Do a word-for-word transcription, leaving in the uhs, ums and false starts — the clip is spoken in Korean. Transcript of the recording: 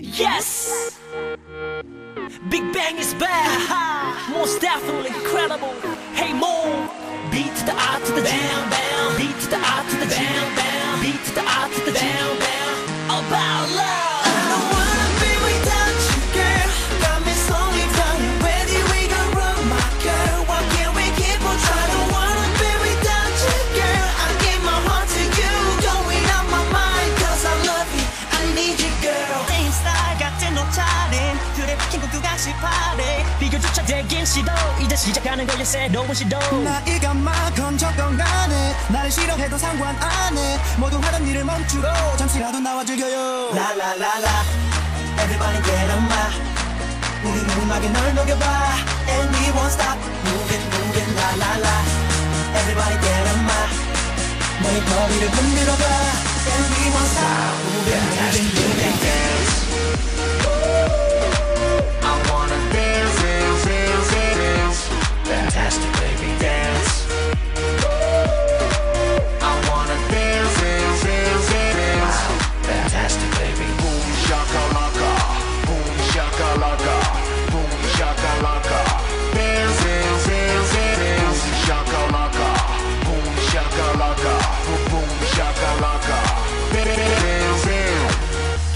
Yes! Big Bang is back! Most definitely incredible! Hey Mo! Beat the R to the G! Beat the R to the G! Beat the R to the G! About love! 비교조차 되긴 시도 이제 시작하는 거야 새로운 시도 나이가 막 건져건가네 나를 싫어해도 상관 안해 모두 하던 일을 멈추고 잠시라도 나와 즐겨요 라라라라 Everybody get on my 우리는 음악에 널 녹여봐 And we won't stop moving moving 라라라 Everybody get on my 너의 거리를 흔들어봐 And we won't stop moving moving moving dance